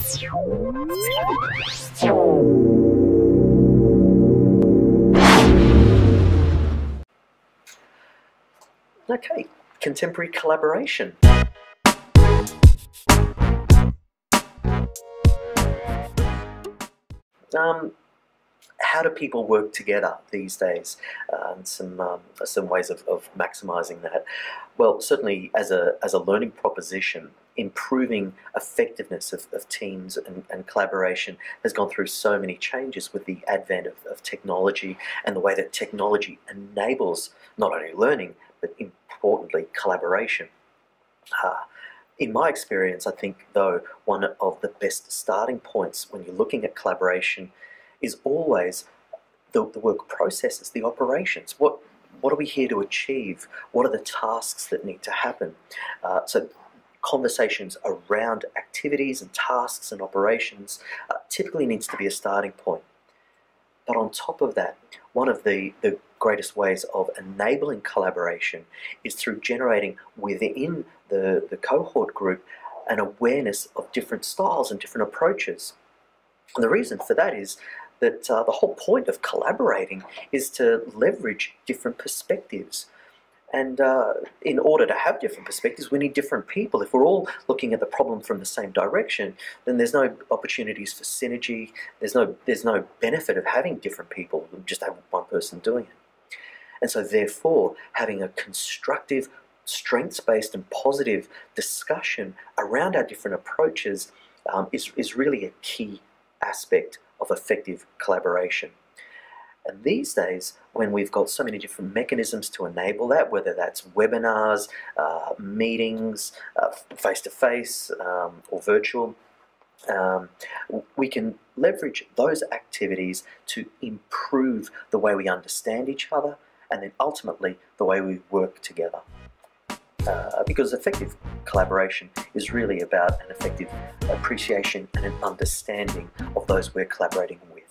Okay, contemporary collaboration. How do people work together these days? And some ways of maximising that. Well, certainly as a learning proposition, improving effectiveness of teams and collaboration has gone through so many changes with the advent of technology and the way that technology enables not only learning, but importantly, collaboration. In my experience, I think, though, one of the best starting points when you're looking at collaboration is always the work processes, the operations. What are we here to achieve? What are the tasks that need to happen? So conversations around activities and tasks and operations typically needs to be a starting point. But on top of that, one of the greatest ways of enabling collaboration is through generating within the cohort group an awareness of different styles and different approaches. And the reason for that is that the whole point of collaborating is to leverage different perspectives. And in order to have different perspectives, we need different people. If we're all looking at the problem from the same direction, then there's no opportunities for synergy. There's no benefit of having different people. We just have one person doing it. And so therefore, having a constructive, strengths-based and positive discussion around our different approaches is really a key aspect of effective collaboration. And these days, when we've got so many different mechanisms to enable that, whether that's webinars, meetings, face-to-face, or virtual, we can leverage those activities to improve the way we understand each other and then ultimately the way we work together. Because effective collaboration is really about an effective appreciation and an understanding of those we're collaborating with.